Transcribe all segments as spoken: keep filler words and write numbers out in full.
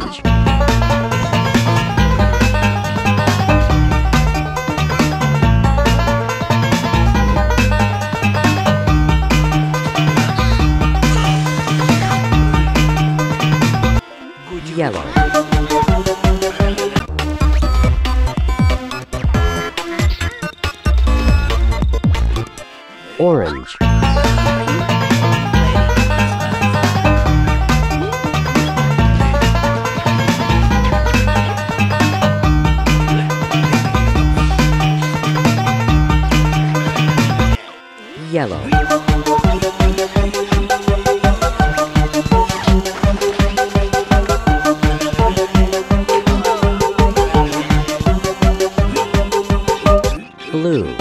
stage. Good yellow. Orange. Yellow. Blue.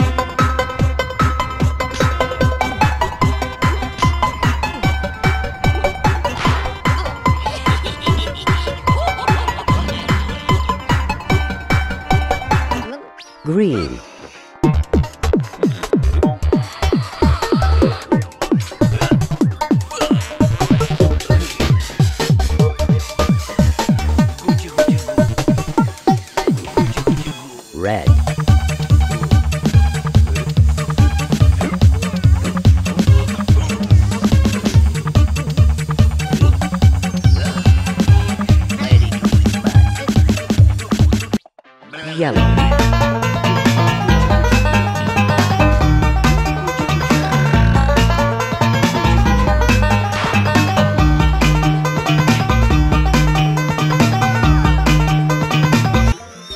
Green. Red. Yellow.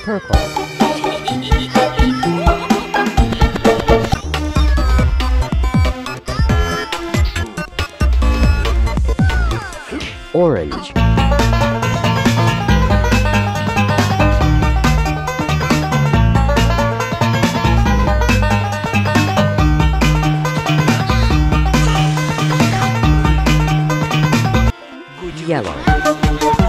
Purple. Orange. Yellow.